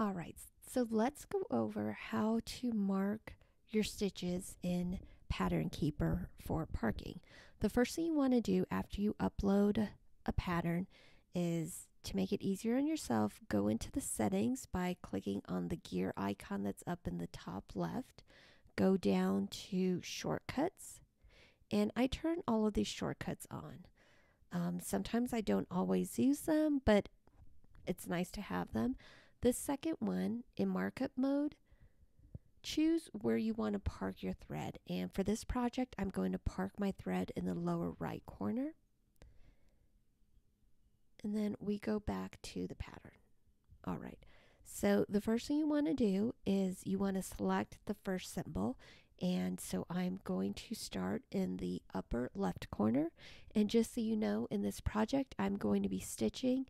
All right, so let's go over how to mark your stitches in Pattern Keeper for parking. The first thing you want to do after you upload a pattern is, to make it easier on yourself, go into the settings by clicking on the gear icon that's up in the top left. Go down to shortcuts, and I turn all of these shortcuts on. Sometimes I don't always use them, but it's nice to have them. The second one, in markup mode, choose where you want to park your thread. And for this project, I'm going to park my thread in the lower right corner. And then we go back to the pattern. All right, so the first thing you want to do is you want to select the first symbol. And so I'm going to start in the upper left corner. And just so you know, in this project, I'm going to be stitching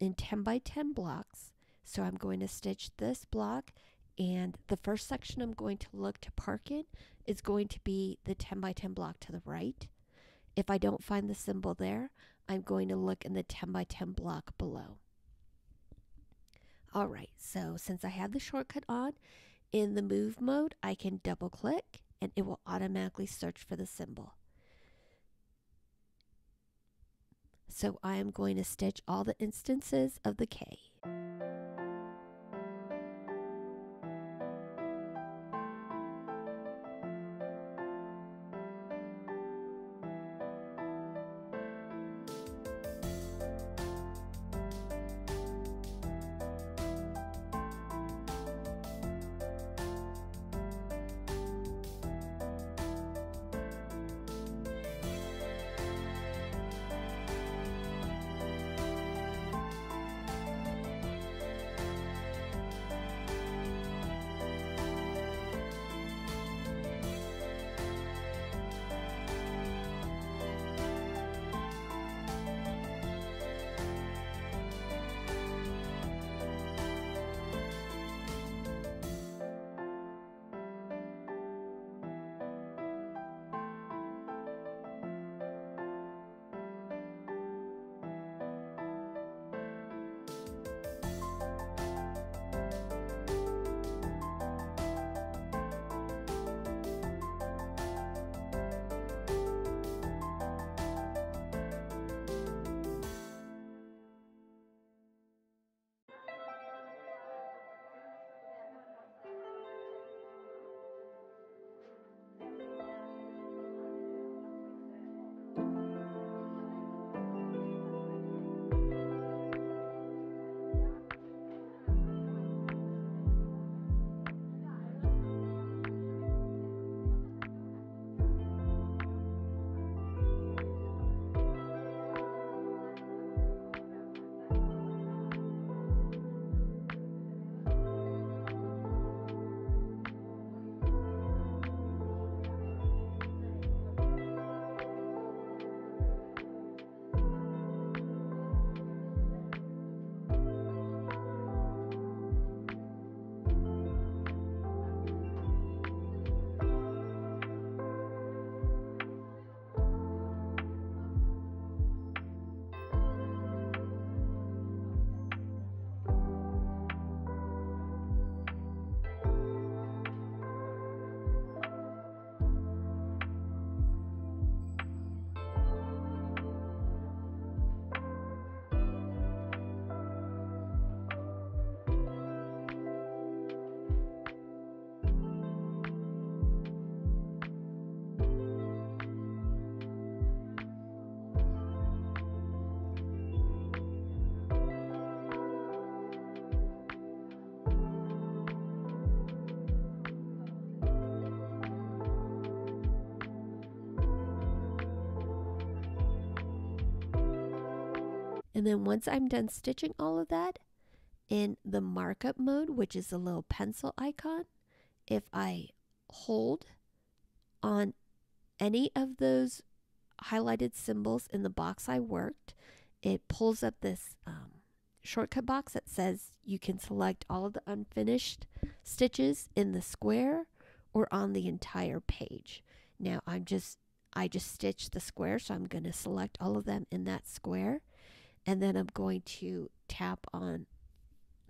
in 10 by 10 blocks. So I'm going to stitch this block, and the first section I'm going to look to park in is going to be the 10 by 10 block to the right. If I don't find the symbol there, I'm going to look in the 10 by 10 block below. All right, so since I have the shortcut on, in the move mode, I can double click and it will automatically search for the symbol. So I am going to stitch all the instances of the K. And then once I'm done stitching all of that, in the markup mode, which is the little pencil icon, if I hold on any of those highlighted symbols in the box I worked, it pulls up this shortcut box that says you can select all of the unfinished stitches in the square or on the entire page. Now I just stitched the square, so I'm going to select all of them in that square. And then I'm going to tap on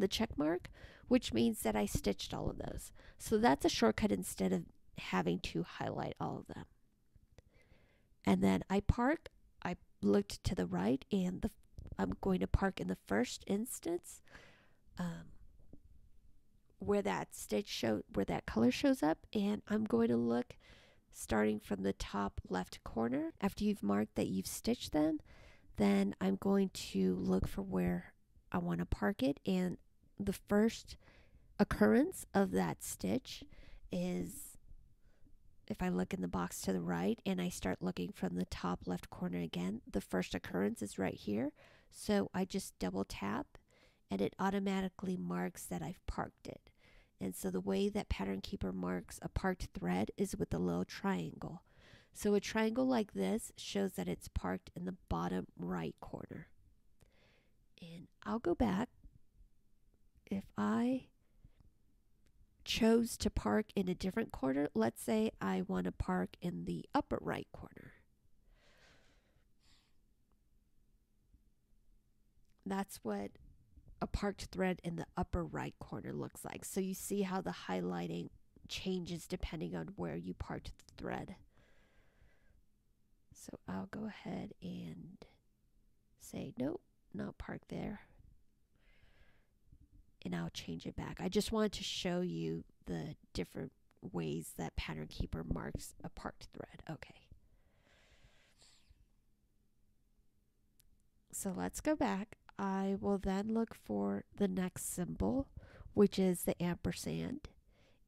the check mark, which means that I stitched all of those. So that's a shortcut instead of having to highlight all of them. And then I park, I looked to the right, and I'm going to park in the first instance where that stitch where that color shows up, and I'm going to look starting from the top left corner. After you've marked that you've stitched them, then I'm going to look for where I want to park it, and the first occurrence of that stitch is if I look in the box to the right and I start looking from the top left corner again, the first occurrence is right here. So I just double tap and it automatically marks that I've parked it. And so the way that Pattern Keeper marks a parked thread is with a little triangle. So a triangle like this shows that it's parked in the bottom right corner. And I'll go back. If I chose to park in a different corner, let's say I want to park in the upper right corner. That's what a parked thread in the upper right corner looks like. So you see how the highlighting changes depending on where you parked the thread. So I'll go ahead and say, nope, not park there. And I'll change it back. I just wanted to show you the different ways that Pattern Keeper marks a parked thread. Okay. So let's go back. I will then look for the next symbol, which is the ampersand,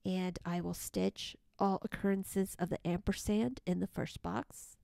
and I will stitch all occurrences of the ampersand in the first box.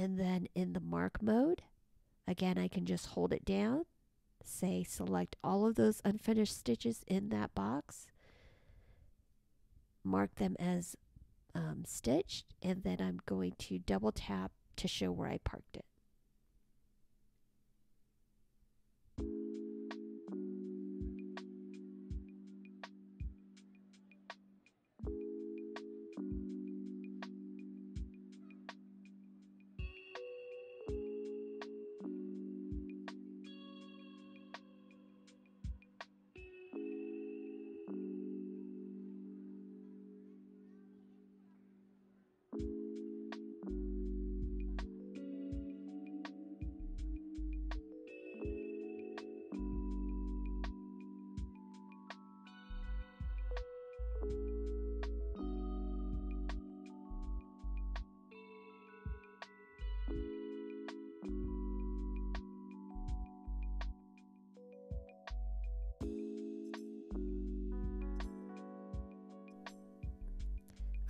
And then in the mark mode, again, I can just hold it down, say select all of those unfinished stitches in that box, mark them as stitched, and then I'm going to double tap to show where I parked it.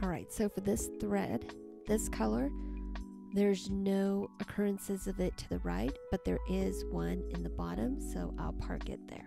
Alright, so for this thread, this color, there's no occurrences of it to the right, but there is one in the bottom, so I'll park it there.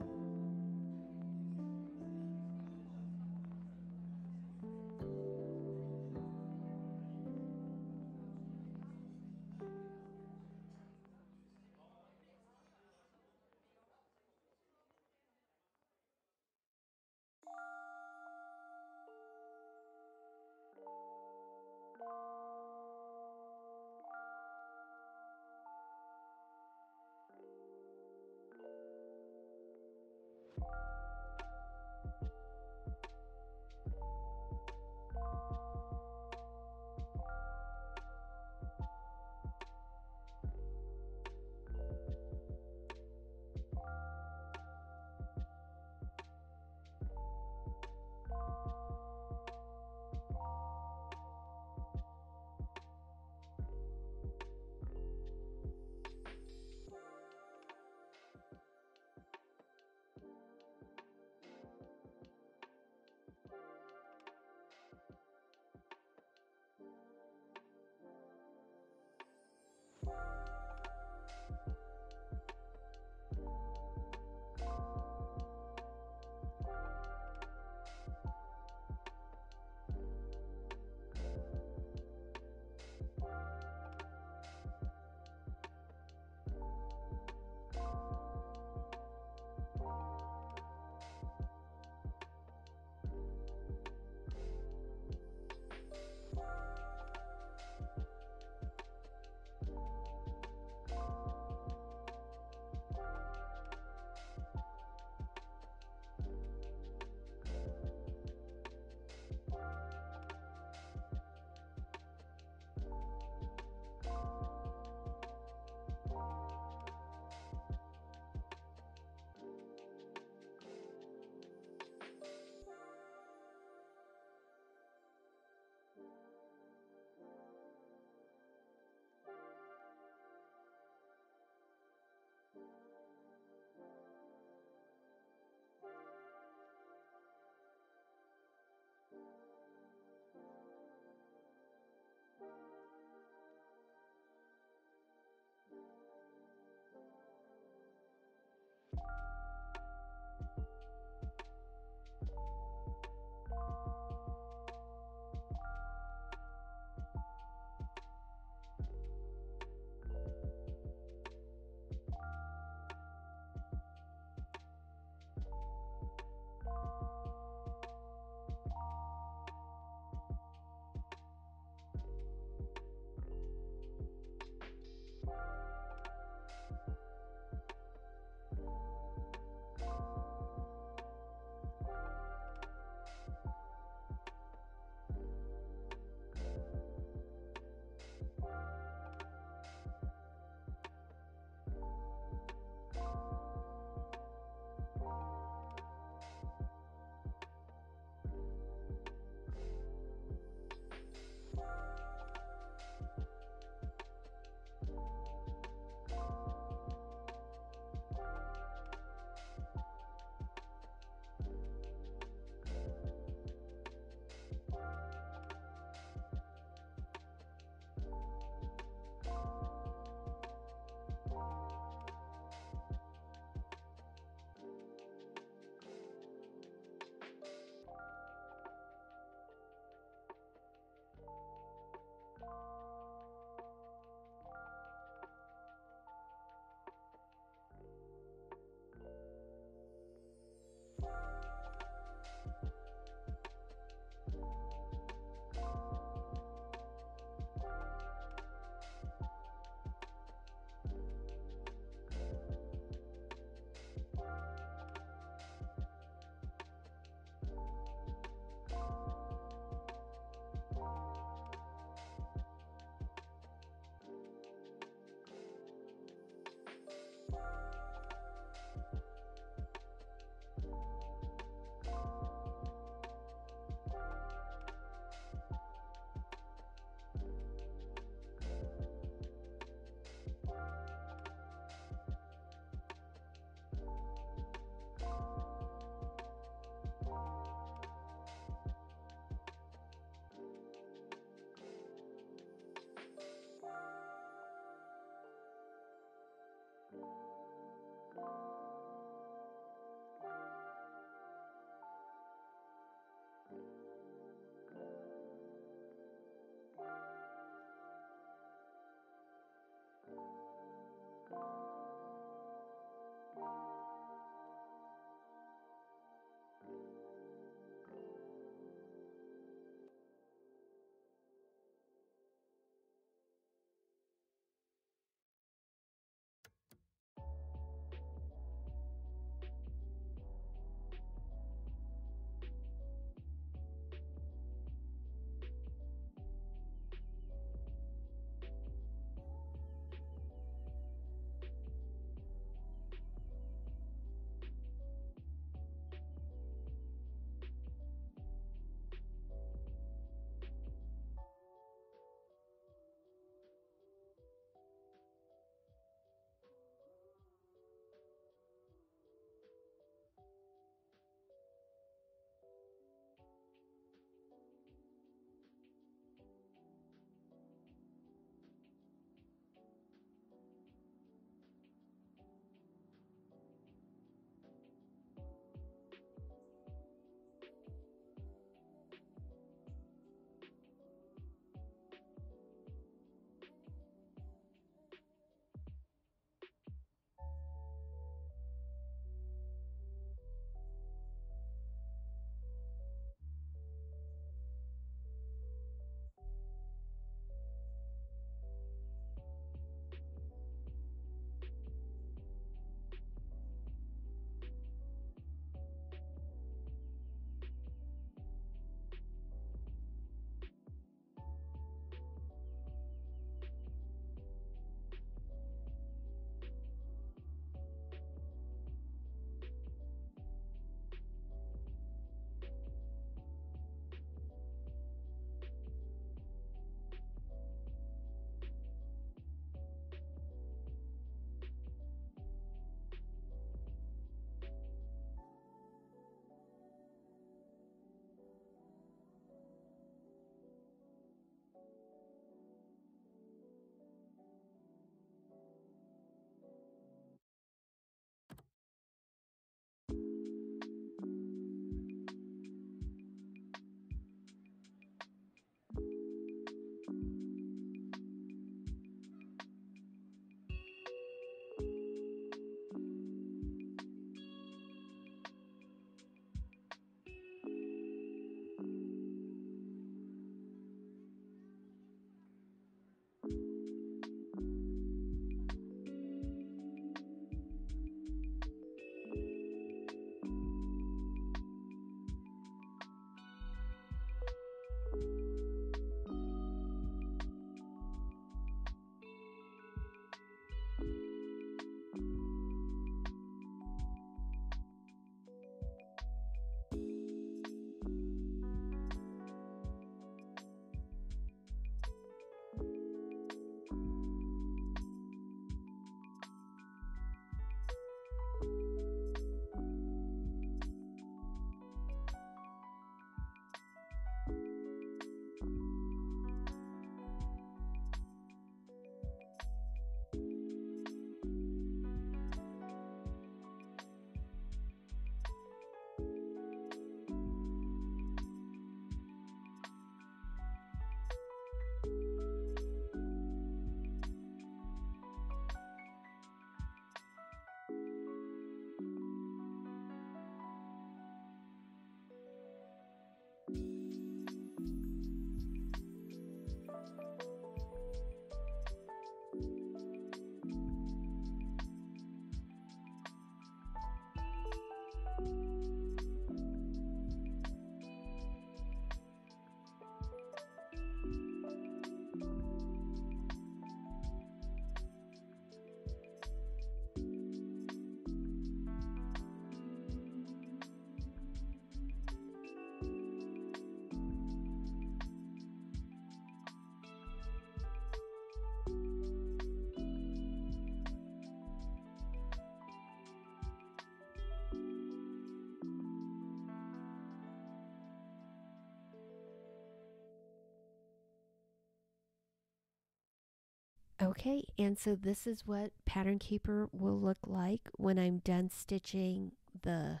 Okay, and so this is what Pattern Keeper will look like when I'm done stitching the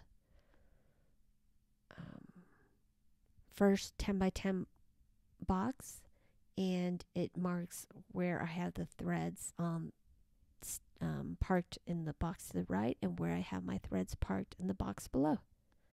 first 10 by 10 box, and it marks where I have the threads parked in the box to the right and where I have my threads parked in the box below.